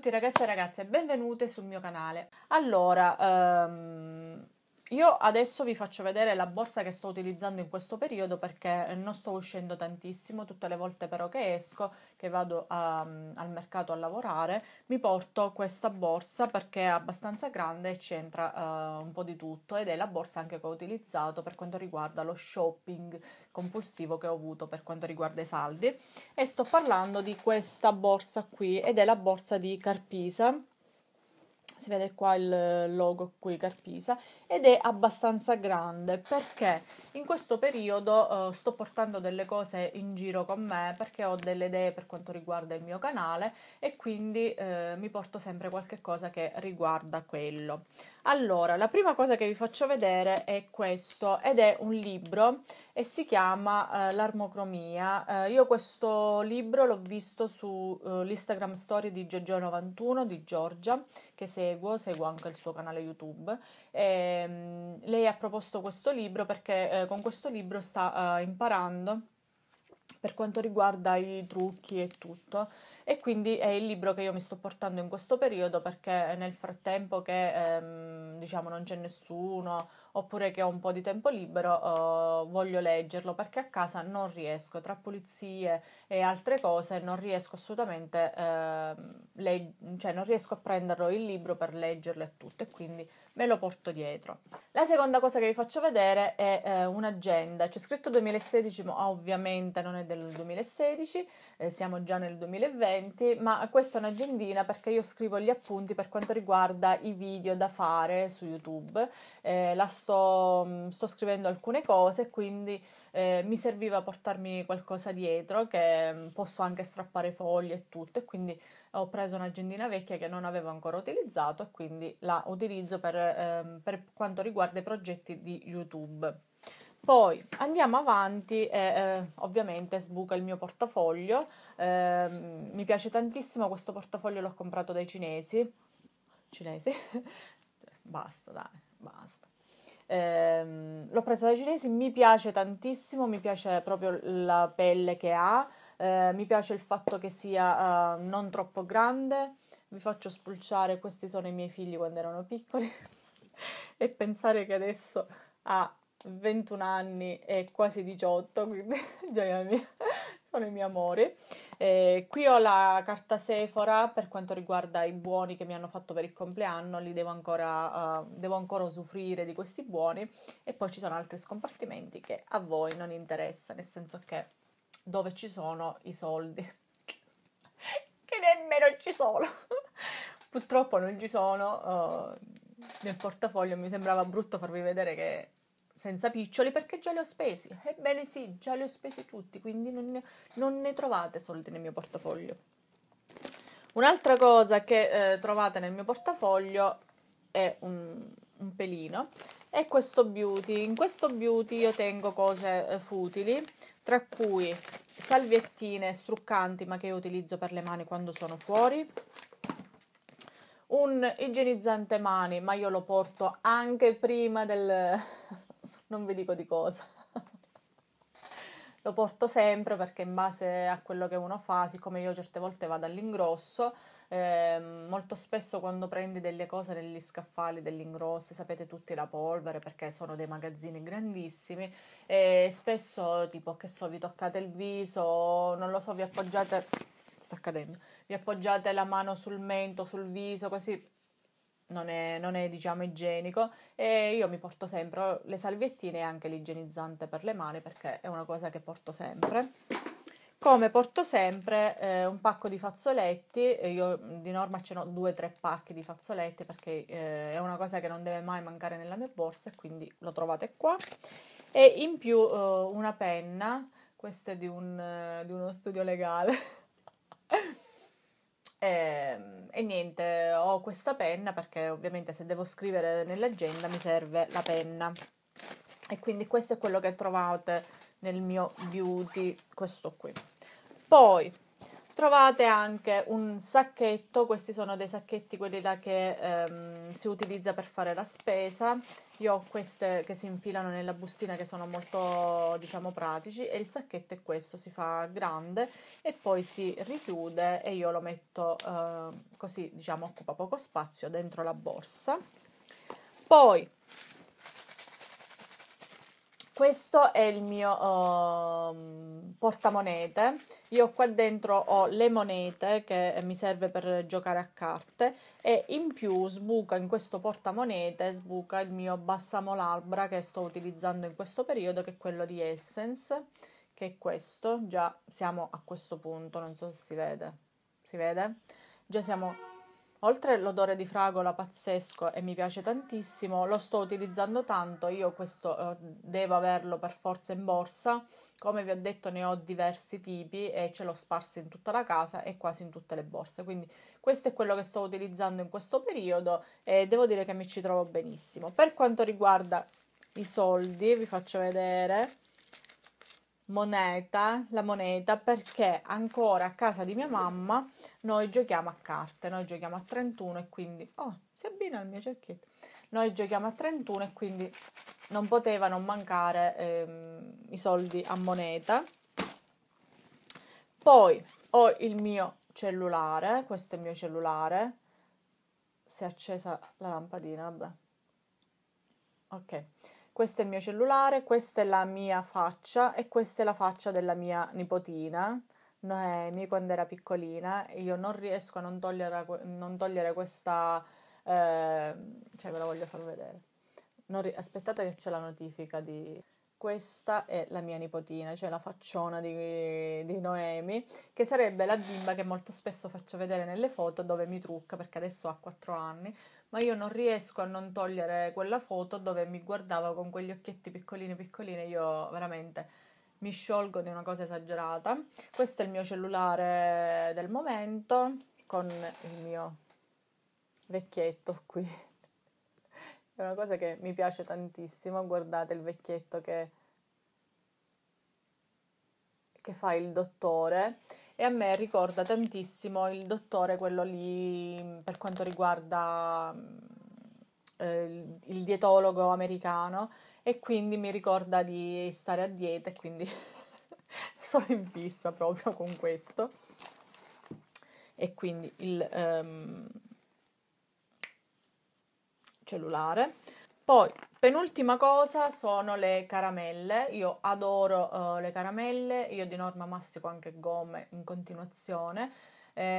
tutti ragazzi e ragazze, benvenute sul mio canale. Allora, io adesso vi faccio vedere la borsa che sto utilizzando in questo periodo, perché non sto uscendo tantissimo. Tutte le volte però che esco, che vado al mercato a lavorare, mi porto questa borsa perché è abbastanza grande e c'entra un po' di tutto, ed è la borsa anche che ho utilizzato per quanto riguarda lo shopping compulsivo che ho avuto per quanto riguarda i saldi, e sto parlando di questa borsa qui, ed è la borsa di Carpisa. Si vede qua il logo qui Carpisa, ed è abbastanza grande perché in questo periodo sto portando delle cose in giro con me, perché ho delle idee per quanto riguarda il mio canale e quindi mi porto sempre qualche cosa che riguarda quello. Allora, la prima cosa che vi faccio vedere è questo, ed è un libro e si chiama L'Armocromia. Io questo libro l'ho visto su l'Instagram story di GioGio91 di Giorgia, che seguo anche il suo canale YouTube. Lei ha proposto questo libro perché con questo libro sta imparando per quanto riguarda i trucchi e tutto, e quindi è il libro che io mi sto portando in questo periodo, perché nel frattempo che diciamo non c'è nessuno, oppure che ho un po' di tempo libero, voglio leggerlo, perché a casa non riesco, tra pulizie e altre cose non riesco assolutamente non riesco a prenderlo il libro per leggerlo e tutto, e quindi me lo porto dietro. La seconda cosa che vi faccio vedere è un'agenda. C'è scritto 2016, ma ovviamente non è del 2016, siamo già nel 2020, ma questa è un'agendina perché io scrivo gli appunti per quanto riguarda i video da fare su YouTube. Sto scrivendo alcune cose, quindi mi serviva portarmi qualcosa dietro, che posso anche strappare foglie e tutto, e quindi ho preso un'agendina vecchia che non avevo ancora utilizzato, e quindi la utilizzo per quanto riguarda i progetti di YouTube. Poi andiamo avanti e ovviamente sbuca il mio portafoglio. Mi piace tantissimo questo portafoglio, l'ho comprato dai cinesi basta, dai, basta. L'ho preso dai cinesi, mi piace tantissimo, mi piace proprio la pelle che ha, mi piace il fatto che sia non troppo grande. Vi faccio spulciare, questi sono i miei figli quando erano piccoli e pensare che adesso ha 21 anni e quasi 18, quindi gioia mia, sono i miei amori. Qui ho la carta Sephora per quanto riguarda i buoni che mi hanno fatto per il compleanno, li devo ancora usufruire di questi buoni, e poi ci sono altri scompartimenti che a voi non interessa, nel senso che dove ci sono i soldi che nemmeno ci sono purtroppo non ci sono nel portafoglio. Mi sembrava brutto farvi vedere che senza piccioli, perché già li ho spesi. Ebbene sì, già li ho spesi tutti, quindi non ne trovate soldi nel mio portafoglio. Un'altra cosa che trovate nel mio portafoglio è un pelino, è questo beauty. In questo beauty io tengo cose futili, tra cui salviettine struccanti, ma che io utilizzo per le mani quando sono fuori, un igienizzante mani, ma io lo porto anche prima del... non vi dico di cosa, lo porto sempre perché in base a quello che uno fa, siccome io certe volte vado all'ingrosso, molto spesso quando prendi delle cose negli scaffali dell'ingrosso, sapete tutti la polvere, perché sono dei magazzini grandissimi, e spesso tipo, che so, vi toccate il viso, non lo so, vi appoggiate, sta cadendo, vi appoggiate la mano sul mento, sul viso, così... Non è diciamo igienico, e io mi porto sempre le salviettine e anche l'igienizzante per le mani, perché è una cosa che porto sempre. Come porto sempre un pacco di fazzoletti. Io di norma ce n'ho 2 o 3 pacchi di fazzoletti, perché è una cosa che non deve mai mancare nella mia borsa, e quindi lo trovate qua. E in più una penna, questa è di uno studio legale. E niente, ho questa penna perché ovviamente se devo scrivere nell'agenda mi serve la penna, e quindi questo è quello che trovate nel mio beauty, questo qui. Poi Trovate anche un sacchetto, questi sono dei sacchetti quelli là che si utilizza per fare la spesa. Io ho queste che si infilano nella bustina che sono molto, diciamo, pratici, e il sacchetto è questo, si fa grande e poi si richiude e io lo metto così, diciamo, occupa poco spazio dentro la borsa. Poi questo è il mio portamonete. Io qua dentro ho le monete che mi serve per giocare a carte, e in più sbuca in questo portamonete, sbuca il mio balsamo labbra che sto utilizzando in questo periodo, che è quello di Essence, che è questo. Già siamo a questo punto, non so se si vede. Si vede? Già siamo... Oltre all'odore di fragola pazzesco, e mi piace tantissimo, lo sto utilizzando tanto, io questo devo averlo per forza in borsa, come vi ho detto ne ho diversi tipi e ce l'ho sparso in tutta la casa e quasi in tutte le borse, quindi questo è quello che sto utilizzando in questo periodo e devo dire che mi ci trovo benissimo. Per quanto riguarda i soldi, vi faccio vedere... moneta, la moneta, perché ancora a casa di mia mamma noi giochiamo a carte, noi giochiamo a 31 e quindi... Oh, si abbina al mio cerchietto! Noi giochiamo a 31 e quindi non poteva non mancare i soldi a moneta. Poi ho il mio cellulare, questo è il mio cellulare, si è accesa la lampadina, vabbè, ok. Questo è il mio cellulare, questa è la mia faccia e questa è la faccia della mia nipotina, Noemi, quando era piccolina. Io non riesco a non togliere questa... cioè ve la voglio far vedere. Aspettate che c'è la notifica di... Questa è la mia nipotina, cioè la facciona di Noemi, che sarebbe la bimba che molto spesso faccio vedere nelle foto dove mi trucca, perché adesso ha 4 anni. Ma io non riesco a non togliere quella foto dove mi guardava con quegli occhietti piccolini piccolini, io veramente mi sciolgo di una cosa esagerata. Questo è il mio cellulare del momento, con il mio vecchietto qui. È una cosa che mi piace tantissimo, guardate il vecchietto che fa il dottore. E a me ricorda tantissimo il dottore, quello lì, per quanto riguarda il dietologo americano, e quindi mi ricorda di stare a dieta e quindi sono in fissa proprio con questo. E quindi il cellulare. Poi, penultima cosa, sono le caramelle. Io adoro le caramelle, io di norma mastico anche gomme in continuazione,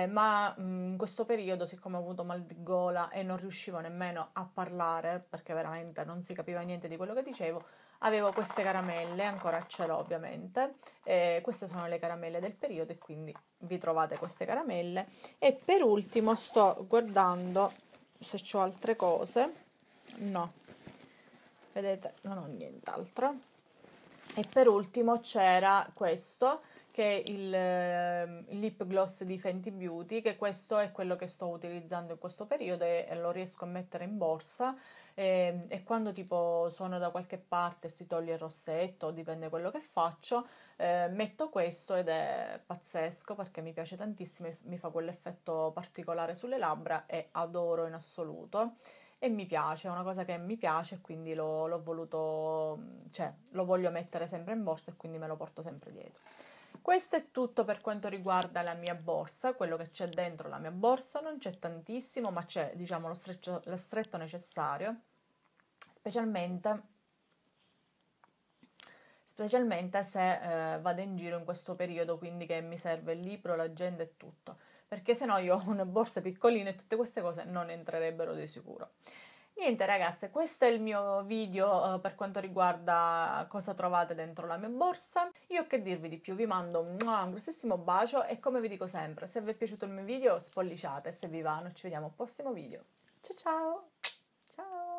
ma in questo periodo, siccome ho avuto mal di gola e non riuscivo nemmeno a parlare, perché veramente non si capiva niente di quello che dicevo, avevo queste caramelle, ancora ce l'ho ovviamente, queste sono le caramelle del periodo e quindi vi trovate queste caramelle. E per ultimo sto guardando se ho altre cose. No, vedete, non ho nient'altro. E per ultimo c'era questo, che è il lip gloss di Fenty Beauty, che questo è quello che sto utilizzando in questo periodo e lo riesco a mettere in borsa, e quando tipo sono da qualche parte, si toglie il rossetto, dipende quello che faccio, metto questo ed è pazzesco perché mi piace tantissimo, mi fa quell'effetto particolare sulle labbra e adoro in assoluto. E mi piace, è una cosa che mi piace, quindi l'ho voluto, cioè lo voglio mettere sempre in borsa e quindi me lo porto sempre dietro. Questo è tutto per quanto riguarda la mia borsa, quello che c'è dentro la mia borsa, non c'è tantissimo, ma c'è, diciamo, lo stretto necessario, specialmente se vado in giro in questo periodo, quindi che mi serve il libro, l'agenda e tutto. Perché se no io ho una borsa piccolina e tutte queste cose non entrerebbero di sicuro. Niente ragazze, questo è il mio video per quanto riguarda cosa trovate dentro la mia borsa. Io che dirvi di più, vi mando un grossissimo bacio e come vi dico sempre, se vi è piaciuto il mio video spolliciate, se vi va, noi ci vediamo al prossimo video. Ciao ciao! Ciao!